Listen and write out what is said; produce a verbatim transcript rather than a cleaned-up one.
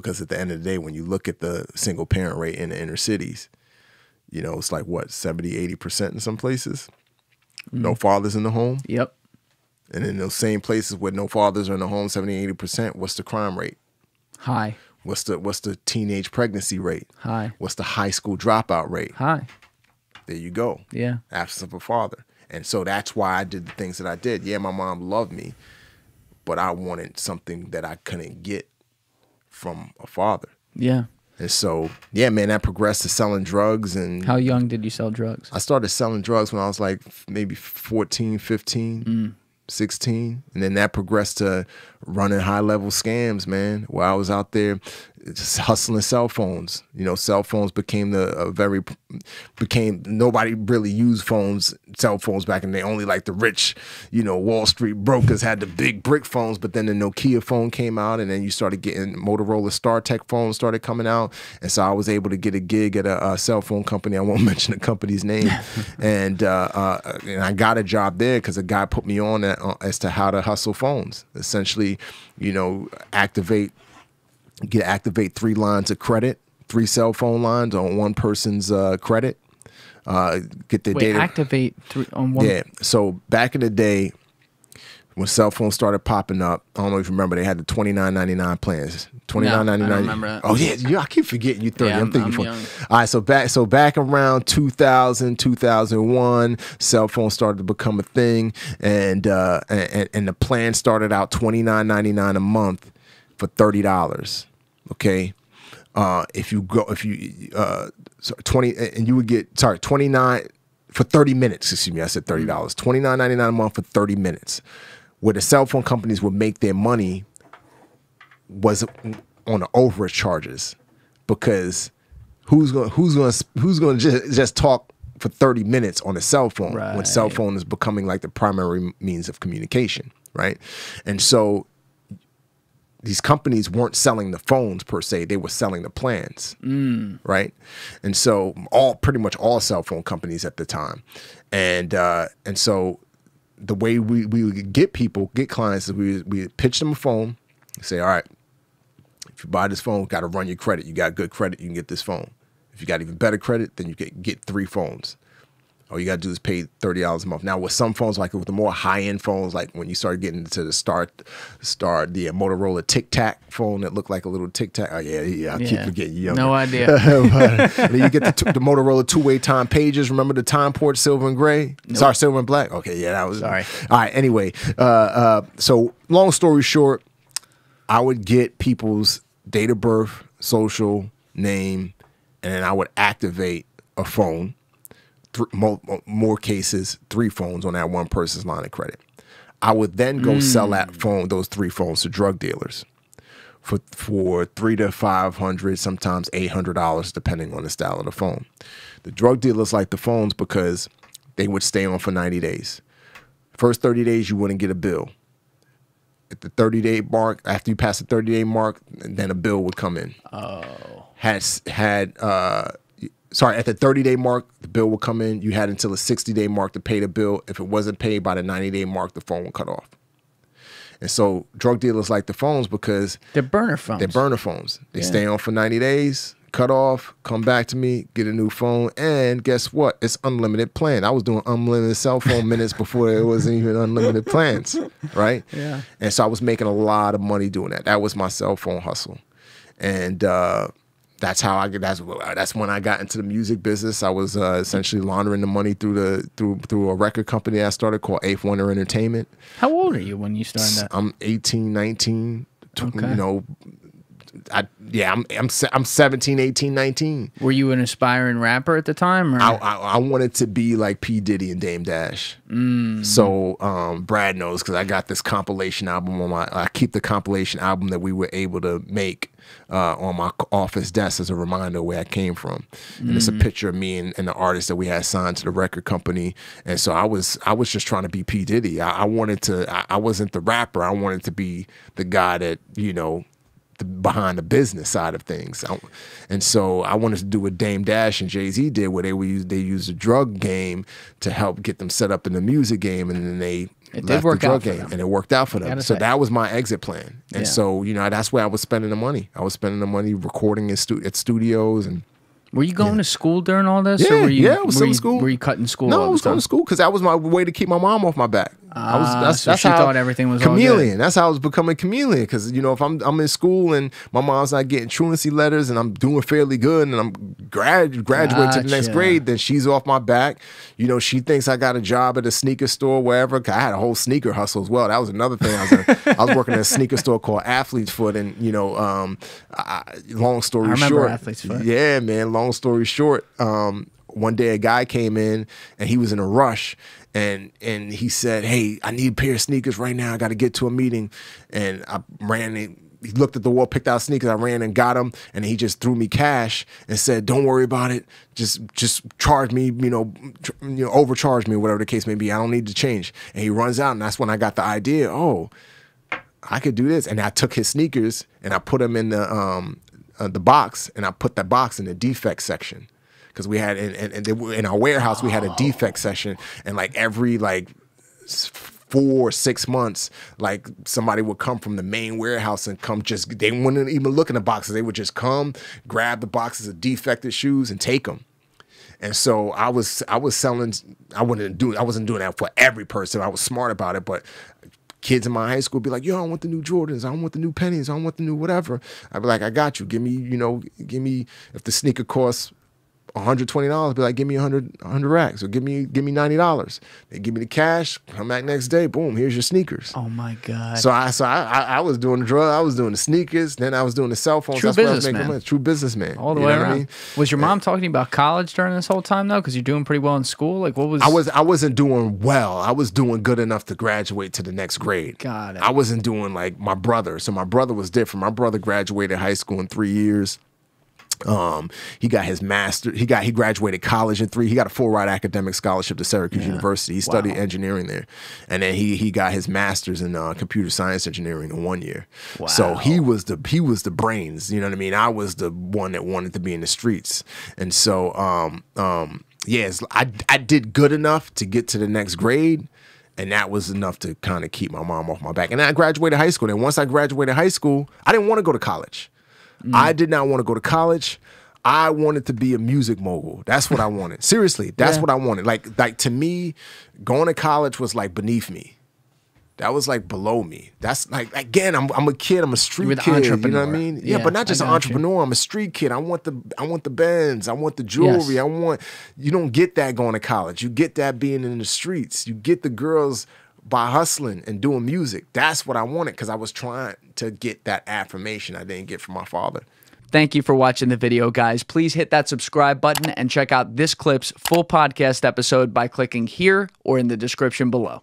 because at the end of the day, when you look at the single parent rate in the inner cities, you know, it's like what, seventy, eighty percent in some places. Mm-hmm. No fathers in the home. Yep. And in those same places where no fathers are in the home, seventy, eighty percent, what's the crime rate? High. What's the what's the teenage pregnancy rate? High. What's the high school dropout rate? High. There you go. Yeah. Absence of a father. And so that's why I did the things that I did. Yeah, my mom loved me, but I wanted something that I couldn't get from a father. Yeah. And so, yeah, man, that progressed to selling drugs. And how young did you sell drugs? I started selling drugs when I was like maybe fourteen, fifteen. Mm. sixteen, and then that progressed to running high level scams, man, where I was out there just hustling cell phones. You know, cell phones became the a very became nobody really used phones, cell phones back in the day. Only like the rich, you know, Wall Street brokers had the big brick phones, but then the Nokia phone came out, and then you started getting Motorola StarTech phones started coming out. And so I was able to get a gig at a, a cell phone company. I won't mention the company's name. and uh, uh, and I got a job there because a guy put me on at, uh, as to how to hustle phones, essentially, you know, activate Get activate three lines of credit, three cell phone lines on one person's uh, credit. Uh, get their Wait, data. Activate three on one. Yeah. So back in the day, when cell phones started popping up, I don't know if you remember, they had the twenty nine ninety nine plans. Twenty nine no, ninety nine. I remember that. Oh yeah, you, I keep forgetting you thirty. Yeah, I'm, I'm thinking. I'm young. All right, so back so back around two thousand, two thousand one, cell phones started to become a thing, and uh, and and the plan started out twenty nine ninety nine a month for thirty dollars. Okay, uh, if you go, if you uh, sorry, twenty, and you would get sorry twenty nine for thirty minutes. Excuse me, I said thirty dollars. Twenty nine ninety nine a month for thirty minutes. Where the cell phone companies would make their money was on the overcharges, because who's going who's going who's going to just just talk for thirty minutes on a cell phone, right, when cell phone is becoming like the primary means of communication, right? And so these companies weren't selling the phones per se; they were selling the plans, mm. right? And so, all pretty much all cell phone companies at the time, and uh, and so the way we we would get people, get clients, is we we pitch them a phone, say, all right, if you buy this phone, got to run your credit. You got good credit, you can get this phone. If you got even better credit, then you get get three phones. All you got to do is pay thirty dollars a month. Now, with some phones, like with the more high-end phones, like when you start getting to the Star, Star, the uh, Motorola Tic Tac phone that looked like a little Tic Tac. Oh, yeah, yeah, I yeah. keep forgetting. You're no idea. but, and then you get the, the Motorola two-way time pages. Remember the time port, silver and gray? Nope. Sorry, silver and black? Okay, yeah, that was... Sorry. All right, anyway. Uh, uh, so, long story short, I would get people's date of birth, social, name, and then I would activate a phone. Th more, more cases, three phones on that one person's line of credit. I would then go mm. sell that phone, those three phones, to drug dealers for for three to five hundred, sometimes eight hundred dollars, depending on the style of the phone. The drug dealers liked the phones because they would stay on for ninety days. First thirty days, you wouldn't get a bill. At the thirty day mark, after you pass the thirty day mark, then a bill would come in. Oh, has had. Uh, Sorry, at the thirty-day mark, the bill will come in. You had until the sixty-day mark to pay the bill. If it wasn't paid by the ninety-day mark, the phone would cut off. And so drug dealers like the phones because... They're burner phones. They're burner phones. They yeah. stay on for ninety days, cut off, come back to me, get a new phone, and guess what? It's unlimited plan. I was doing unlimited cell phone minutes before it wasn't even unlimited plans, right? Yeah. And so I was making a lot of money doing that. That was my cell phone hustle. And... uh That's how I get. That's that's when I got into the music business. I was uh, essentially laundering the money through the through through a record company I started called Eighth Wonder Entertainment. How old are you when you started that? I'm eighteen, nineteen. Okay. You know, I yeah, I'm I'm I'm seventeen, eighteen, nineteen. Were you an aspiring rapper at the time? Or? I, I I wanted to be like P Diddy and Dame Dash. Mm. So um, Brad knows because I got this compilation album on my. I keep the compilation album that we were able to make. Uh, on my office desk as a reminder of where I came from, and mm-hmm. it's a picture of me and, and the artist that we had signed to the record company. And so I was, I was just trying to be P Diddy. I, I wanted to. I, I wasn't the rapper. I wanted to be the guy that you know, the, behind the business side of things. I, and so I wanted to do what Dame Dash and Jay-Z did, where they were they used the drug game to help get them set up in the music game, and then they It did work out for them. And it worked out for them. So that was my exit plan. And so, you know, that's where I was spending the money. I was spending the money recording at, stu at studios. And were you going yeah. to school during all this? Yeah, or were you, yeah, I was still in school. Were you cutting school? No, I was going to school because that was my way to keep my mom off my back. Ah, I was, that's, so that's she how thought everything was chameleon. All good. That's how I was becoming chameleon. Because you know, if I'm I'm in school and my mom's not getting truancy letters and I'm doing fairly good and I'm grad graduating gotcha. to the next grade, then she's off my back. You know, she thinks I got a job at a sneaker store wherever. Cause I had a whole sneaker hustle as well. That was another thing. I was a, I was working at a sneaker store called Athlete's Foot, and you know, um, I, long story I remember short, Athlete's Foot. Yeah, man. Long Long story short, um, one day a guy came in and he was in a rush, and and he said, "Hey, I need a pair of sneakers right now. I got to get to a meeting." And I ran in. He looked at the wall, picked out sneakers. I ran and got them, and he just threw me cash and said, "Don't worry about it. Just, just charge me. You know, you know, overcharge me, whatever the case may be. I don't need to change." And he runs out, and that's when I got the idea. Oh, I could do this. And I took his sneakers and I put them in the. Um, Uh, the box, and I put that box in the defect section because we had in, in, in our warehouse we had a defect section, and like every like four or six months like somebody would come from the main warehouse and come just they wouldn't even look in the boxes, they would just come grab the boxes of defected shoes and take them. And so I was I was selling I wouldn't do I wasn't doing that for every person. I was smart about it, but kids in my high school be like, "Yo, I want the new Jordans. I want the new pennies. I want the new whatever." I'd be like, "I got you. Give me, you know, give me if the sneaker costs one hundred twenty dollars, be like, give me one hundred racks, or give me give me ninety dollars. They give me the cash. Come back next day. Boom, here's your sneakers. Oh my god. So I so I I, I was doing the drug. I was doing the sneakers. Then I was doing the cell phones. True businessman. True businessman. All the way around. I mean? Was your mom yeah. talking about college during this whole time though? Because you're doing pretty well in school. Like what was? I was I wasn't doing well. I was doing good enough to graduate to the next grade. Got it. I wasn't doing like my brother. So my brother was different. My brother graduated high school in three years. Um, he got his master. He got he graduated college in three. He got a full ride academic scholarship to Syracuse yeah. University. He studied wow. engineering there, and then he he got his master's in uh, computer science engineering in one year. Wow. So he was the he was the brains. You know what I mean? I was the one that wanted to be in the streets, and so um um yes, I I did good enough to get to the next grade. And that was enough to kind of keep my mom off my back. And then I graduated high school. And once I graduated high school, I didn't want to go to college. Mm. I did not want to go to college. I wanted to be a music mogul. That's what I wanted. Seriously, that's yeah. what I wanted. Like, like to me, going to college was like beneath me. That was like below me. That's like, again, I'm I'm a kid. I'm a street kid. You know what I mean? Yeah, yeah, but not just an entrepreneur. You. I'm a street kid. I want the I want the Benz. I want the jewelry. Yes. I want. You don't get that going to college. You get that being in the streets. You get the girls by hustling and doing music. That's what I wanted because I was trying to get that affirmation I didn't get from my father. Thank you for watching the video, guys. Please hit that subscribe button and check out this clip's full podcast episode by clicking here or in the description below.